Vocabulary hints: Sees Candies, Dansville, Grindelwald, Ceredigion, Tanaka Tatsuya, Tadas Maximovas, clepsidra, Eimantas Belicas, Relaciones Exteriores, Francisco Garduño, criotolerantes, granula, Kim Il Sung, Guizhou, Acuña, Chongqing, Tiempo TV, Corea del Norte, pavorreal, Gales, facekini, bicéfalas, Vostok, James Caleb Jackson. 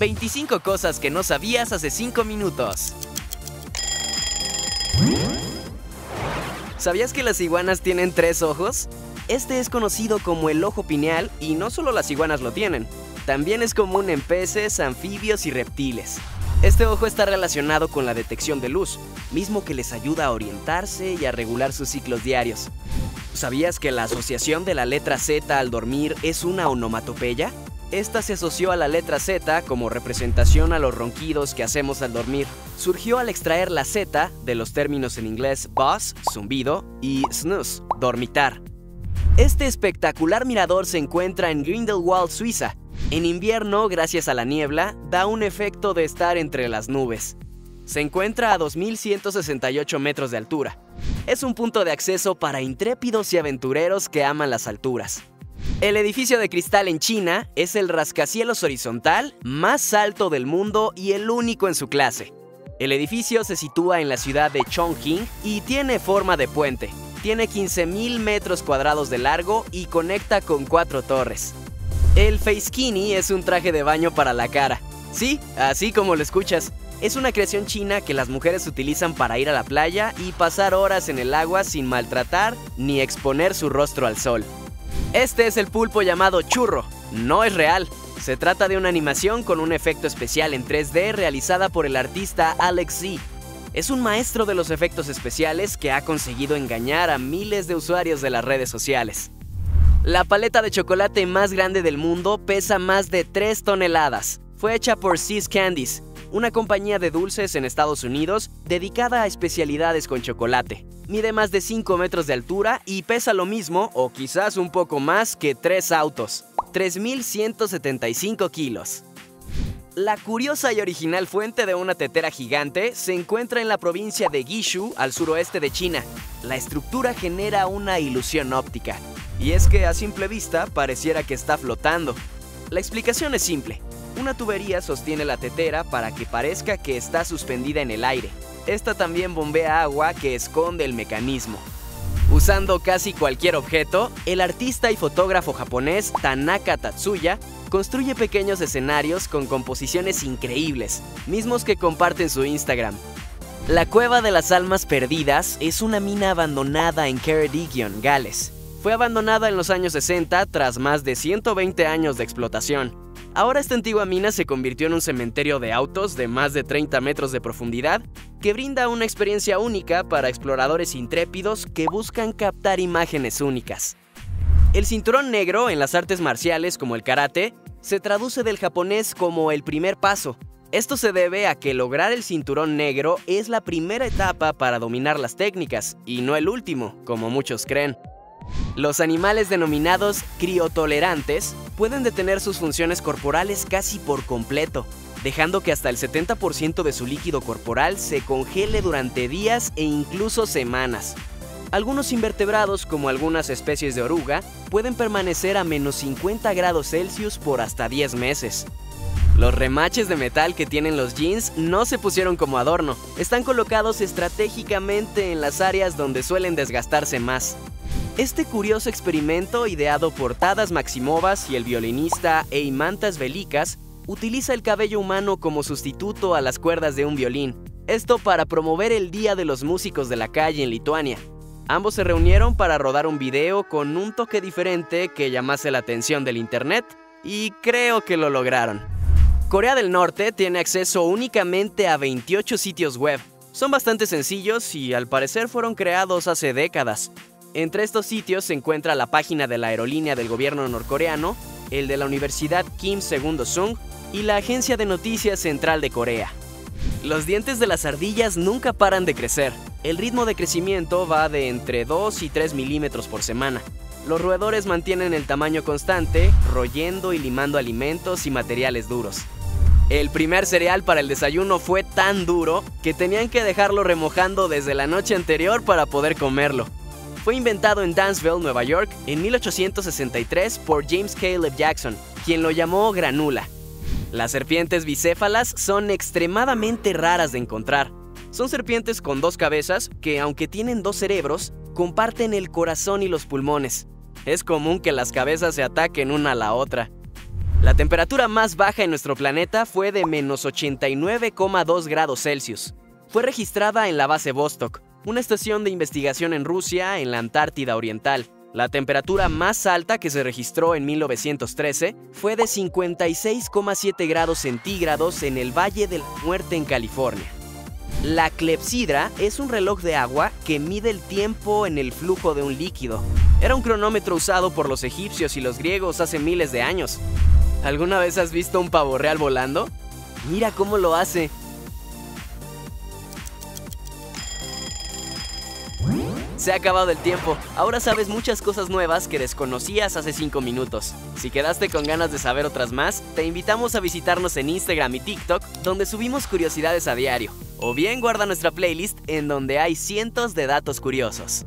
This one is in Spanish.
25 cosas que no sabías hace 5 minutos. ¿Sabías que las iguanas tienen 3 ojos? Este es conocido como el ojo pineal y no solo las iguanas lo tienen. También es común en peces, anfibios y reptiles. Este ojo está relacionado con la detección de luz, mismo que les ayuda a orientarse y a regular sus ciclos diarios. ¿Sabías que la asociación de la letra Z al dormir es una onomatopeya? Esta se asoció a la letra Z como representación a los ronquidos que hacemos al dormir. Surgió al extraer la Z de los términos en inglés buzz, zumbido, y snooze, dormitar. Este espectacular mirador se encuentra en Grindelwald, Suiza. En invierno, gracias a la niebla, da un efecto de estar entre las nubes. Se encuentra a 2.168 metros de altura. Es un punto de acceso para intrépidos y aventureros que aman las alturas. El edificio de cristal en China es el rascacielos horizontal más alto del mundo y el único en su clase. El edificio se sitúa en la ciudad de Chongqing y tiene forma de puente. Tiene 15.000 metros cuadrados de largo y conecta con 4 torres. El facekini es un traje de baño para la cara. Sí, así como lo escuchas. Es una creación china que las mujeres utilizan para ir a la playa y pasar horas en el agua sin maltratar ni exponer su rostro al sol. Este es el pulpo llamado churro. No es real. Se trata de una animación con un efecto especial en 3D realizada por el artista Alex Z. Es un maestro de los efectos especiales que ha conseguido engañar a miles de usuarios de las redes sociales. La paleta de chocolate más grande del mundo pesa más de 3 toneladas. Fue hecha por Sees Candies, una compañía de dulces en Estados Unidos dedicada a especialidades con chocolate. Mide más de 5 metros de altura y pesa lo mismo o quizás un poco más que 3 autos, 3.175 kilos. La curiosa y original fuente de una tetera gigante se encuentra en la provincia de Guizhou, al suroeste de China. La estructura genera una ilusión óptica, y es que a simple vista pareciera que está flotando. La explicación es simple. Una tubería sostiene la tetera para que parezca que está suspendida en el aire. Esta también bombea agua que esconde el mecanismo. Usando casi cualquier objeto, el artista y fotógrafo japonés Tanaka Tatsuya construye pequeños escenarios con composiciones increíbles, mismos que comparte en su Instagram. La Cueva de las Almas Perdidas es una mina abandonada en Ceredigion, Gales. Fue abandonada en los años 60 tras más de 120 años de explotación. Ahora esta antigua mina se convirtió en un cementerio de autos de más de 30 metros de profundidad que brinda una experiencia única para exploradores intrépidos que buscan captar imágenes únicas. El cinturón negro en las artes marciales como el karate se traduce del japonés como el primer paso. Esto se debe a que lograr el cinturón negro es la primera etapa para dominar las técnicas y no el último, como muchos creen. Los animales denominados criotolerantes pueden detener sus funciones corporales casi por completo, dejando que hasta el 70% de su líquido corporal se congele durante días e incluso semanas. Algunos invertebrados, como algunas especies de oruga, pueden permanecer a menos 50 grados Celsius por hasta 10 meses. Los remaches de metal que tienen los jeans no se pusieron como adorno, están colocados estratégicamente en las áreas donde suelen desgastarse más. Este curioso experimento, ideado por Tadas Maximovas y el violinista Eimantas Belicas, utiliza el cabello humano como sustituto a las cuerdas de un violín. Esto para promover el Día de los Músicos de la Calle en Lituania. Ambos se reunieron para rodar un video con un toque diferente que llamase la atención del internet, y creo que lo lograron. Corea del Norte tiene acceso únicamente a 28 sitios web. Son bastante sencillos y al parecer fueron creados hace décadas. Entre estos sitios se encuentra la página de la aerolínea del gobierno norcoreano, el de la Universidad Kim Il Sung y la Agencia de Noticias Central de Corea. Los dientes de las ardillas nunca paran de crecer. El ritmo de crecimiento va de entre 2 y 3 milímetros por semana. Los roedores mantienen el tamaño constante, royendo y limando alimentos y materiales duros. El primer cereal para el desayuno fue tan duro que tenían que dejarlo remojando desde la noche anterior para poder comerlo. Fue inventado en Dansville, Nueva York, en 1863 por James Caleb Jackson, quien lo llamó granula. Las serpientes bicéfalas son extremadamente raras de encontrar. Son serpientes con 2 cabezas que, aunque tienen 2 cerebros, comparten el corazón y los pulmones. Es común que las cabezas se ataquen una a la otra. La temperatura más baja en nuestro planeta fue de -89,2 grados Celsius. Fue registrada en la base Vostok, una estación de investigación en Rusia, en la Antártida Oriental. La temperatura más alta que se registró en 1913 fue de 56,7 grados centígrados en el Valle de la Muerte en California. La clepsidra es un reloj de agua que mide el tiempo en el flujo de un líquido. Era un cronómetro usado por los egipcios y los griegos hace miles de años. ¿Alguna vez has visto un pavorreal volando? Mira cómo lo hace. Se ha acabado el tiempo. Ahora sabes muchas cosas nuevas que desconocías hace 5 minutos. Si quedaste con ganas de saber otras más, te invitamos a visitarnos en Instagram y TikTok, donde subimos curiosidades a diario. O bien guarda nuestra playlist en donde hay cientos de datos curiosos.